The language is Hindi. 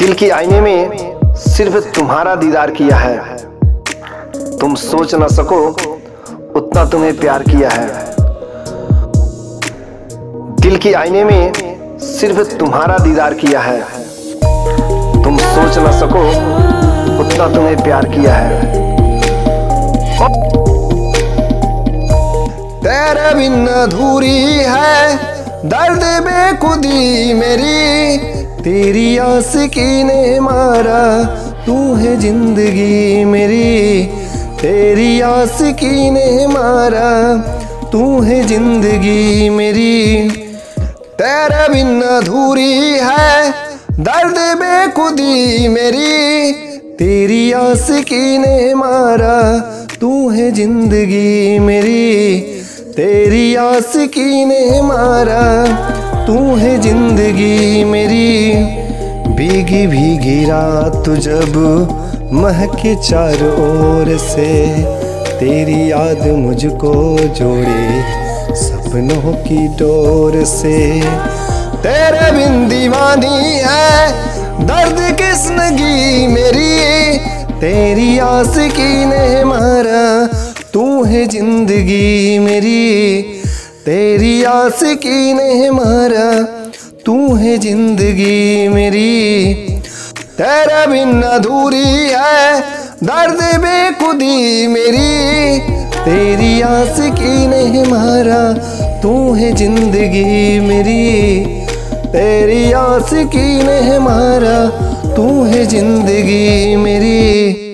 दिल के आईने में सिर्फ तुम्हारा दीदार किया है, तुम सोच ना सको उतना तुम्हें प्यार किया है। दिल के आईने में सिर्फ तुम्हारा दीदार किया है, तुम सोच ना सको उतना तुम्हें प्यार किया है। तेरे बिन अधूरी है दर्द बेखुदी मेरी, तेरी आशिकी ने मारा तू है जिंदगी मेरी, तेरी आशिकी ने मारा तू है जिंदगी मेरी। तेरे बिन अधूरी है दर्द बेखुदी मेरी, तेरी आशिकी ने मारा तू है जिंदगी मेरी, तेरी आशिकी ने मारा तू है जिंदगी मेरी। भीगी भीगी रात जब महके चारों ओर से, तेरी याद मुझको जोड़े सपनों की डोर से। तेरे बिन दीवानी है दर्द किसनगी मेरी, तेरी आशिकी ने मारा तू है जिंदगी मेरी, तेरी आशिकी ने मारा तू है जिंदगी मेरी। तेरा बिन अधूरी है दर्द बेखुदी मेरी, तेरी आशिकी ने मारा तू है जिंदगी मेरी, तेरी आशिकी ने मारा तू है जिंदगी मेरी।